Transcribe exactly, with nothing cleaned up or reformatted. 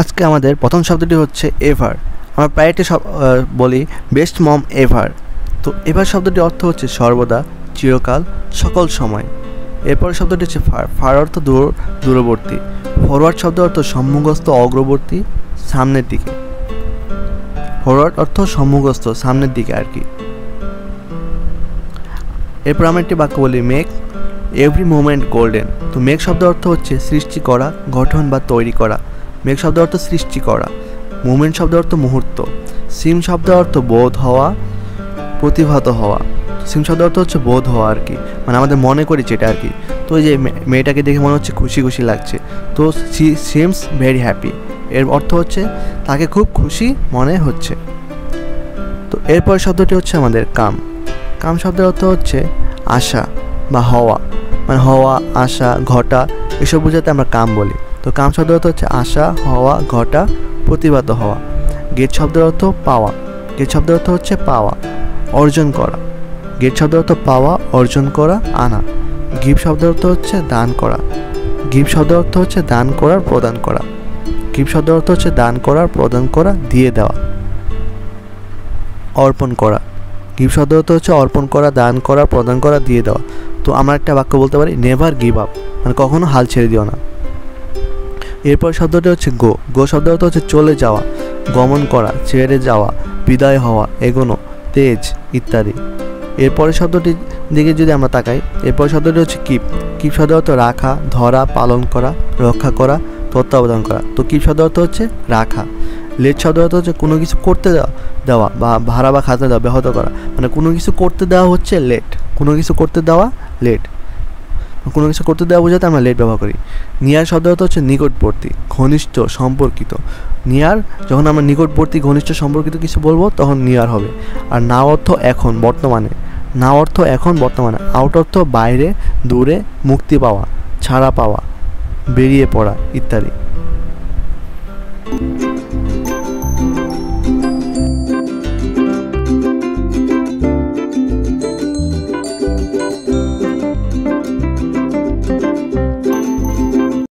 आज के हमारे प्रथम शब्दी हे एवर हमारे प्रायः बोली बेस्ट मम एवर। तो एवर शब्दी अर्थ हे सर्वदा चिरकाल सकल समय। एरपर शब्दी हे फार फार अर्थ दूर दूरवर्ती। फरवर्ड शब्द अर्थ सम्मुखस्थ अग्रवर्ती सामने दिखे। फरवर्ड अर्थ सम्मुखस्थ सामने दिखे और कि एरपर हम एक वाक्य बोली मेक एवरी मोमेंट गोल्डन। तो मेक शब्द अर्थ हे सृष्टि करा गठन बा तैरी करा। मेक शब्द अर्थ सृष्टि करा। मोमेंट शब्द अर्थ मुहूर्त। सीम शब्द अर्थ बोध हवा प्रतिभात हवा। सीम शब्द अर्थ हे बोध हवा और कि मैं हमें मन करी जेटा और कि। तो ये मेटा के देखे मन हे खुशी खुशी लागছে। तो शी सीम्स भेरि हैपी एर अर्थ हे ताके खूब खुशी मन हे। तो एरपर शब्दटी हे हमारे काम। काम शब्द अर्थ हे आशा बा हवा। मैं हवा आशा घटा इसब बोझाते हमें काम बोली। तो काम शब्द अर्थ हे आशा हवा घटा प्रतिभात हवा। गेट शब्द अर्थ पावा। गेट शब्द अर्थ हे पावा अर्जन करा। गेट शब्द अर्थ पावा अर्जन करा आना। गिव शब्द अर्थ हे दान करा। गिव शब्द अर्थ हे दान करार प्रदान करा। गिव शब्द अर्थ हे दान करार प्रदान करा दिए देवा अर्पण करा। गिव शब्द अर्थ हे अर्पण करा दान करा प्रदान करा दिए देवा। तो आमरा एकटा वाक्य बोलते पारी नेभार गिव आप माने कखनो हाल छेड़े दिओ ना। एरपर शब्दटी होच्छे गो। गो शब्द अर्थ होच्छे चले जावा गमन करा छेड़े जावा विदाय हवा एगोनो तेज इत्यादि। एरपर शब्दटिर दिके जोदि आमरा ताकाई एरपर शब्दटी होच्छे कीप। कीप शब्द अर्थ राखा धरा पालन करा रक्षा करा तत्त्वाबधान करा। तो कीप शब्द अर्थ होच्छे राखा। लेट शब्द अर्थ होच्छे कोनो किछु करते देवा बा भाड़ा बा खाजना देवा ब्याहत करा माने कोनो किछु करते देवा होच्छे लेट। कोनो किछु करते देवा लेट। কোনো কিছু করতে দেওয়া বোঝাতে আমরা লেট ব্যবহার করি। নিয়ার শব্দ অর্থ হচ্ছে নিকটবর্তী ঘনিষ্ঠ সম্পর্কিত। নিয়ার যখন আমরা নিকটবর্তী ঘনিষ্ঠ সম্পর্কিত কিছু বলবো তখন নিয়ার হবে। আর না অর্থ এখন বর্তমানে। না অর্থ এখন বর্তমানে। আউট অর্থ বাইরে দূরে মুক্তি পাওয়া ছাড়া পাওয়া বেরিয়ে পড়া ইত্যাদি।